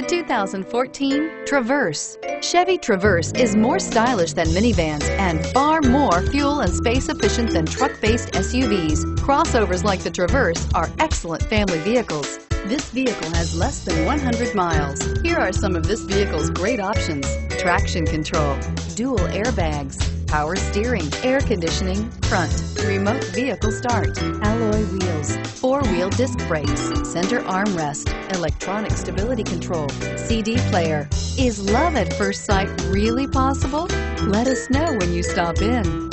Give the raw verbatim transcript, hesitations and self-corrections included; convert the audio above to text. The two thousand fourteen Traverse. Chevy Traverse is more stylish than minivans and far more fuel and space efficient than truck-based S U Vs. Crossovers like the Traverse are excellent family vehicles. This vehicle has less than one hundred miles. Here are some of this vehicle's great options: traction control, dual airbags, power steering, air conditioning, front, remote vehicle start, alloy wheels, four-wheel disc brakes, center armrest, electronic stability control, C D player. Is love at first sight really possible? Let us know when you stop in.